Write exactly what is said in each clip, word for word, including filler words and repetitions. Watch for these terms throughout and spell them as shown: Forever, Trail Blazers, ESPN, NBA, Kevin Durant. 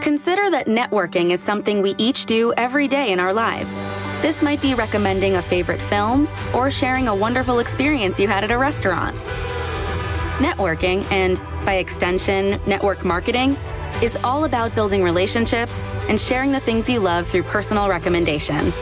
Consider that networking is something we each do every day in our lives. This might be recommending a favorite film or sharing a wonderful experience you had at a restaurant. Networking, and by extension, network marketing, is all about building relationships and sharing the things you love through personal recommendation.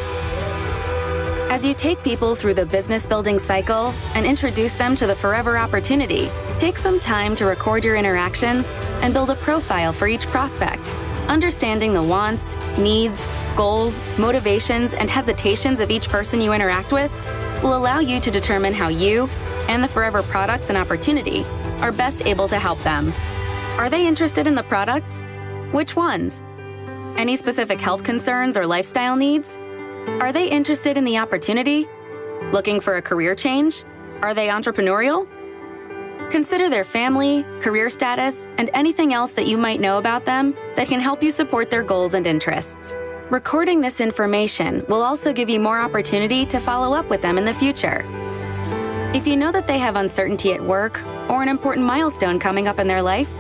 As you take people through the business building cycle and introduce them to the Forever opportunity, take some time to record your interactions and build a profile for each prospect, understanding the wants, needs, goals, motivations, and hesitations of each person you interact with will allow you to determine how you and the Forever products and opportunity are best able to help them. Are they interested in the products? Which ones? Any specific health concerns or lifestyle needs? Are they interested in the opportunity? Looking for a career change? Are they entrepreneurial? Consider their family, career status, and anything else that you might know about them that can help you support their goals and interests. Recording this information will also give you more opportunity to follow up with them in the future. If you know that they have uncertainty at work or an important milestone coming up in their life,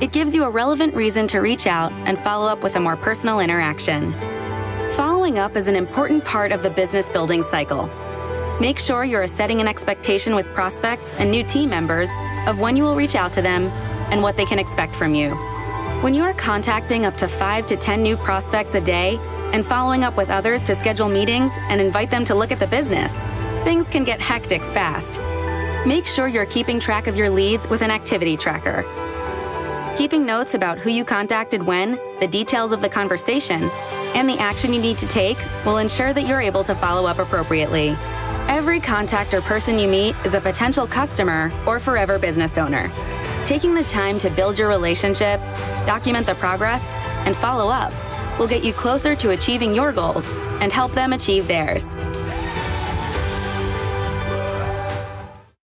it gives you a relevant reason to reach out and follow up with a more personal interaction. Following up is an important part of the business building cycle. Make sure you are setting an expectation with prospects and new team members of when you will reach out to them and what they can expect from you. When you are contacting up to five to ten new prospects a day and following up with others to schedule meetings and invite them to look at the business, things can get hectic fast. Make sure you're keeping track of your leads with an activity tracker. Keeping notes about who you contacted when, the details of the conversation, and the action you need to take will ensure that you're able to follow up appropriately. Every contact or person you meet is a potential customer or Forever business owner. Taking the time to build your relationship, document the progress, and follow up will get you closer to achieving your goals and help them achieve theirs.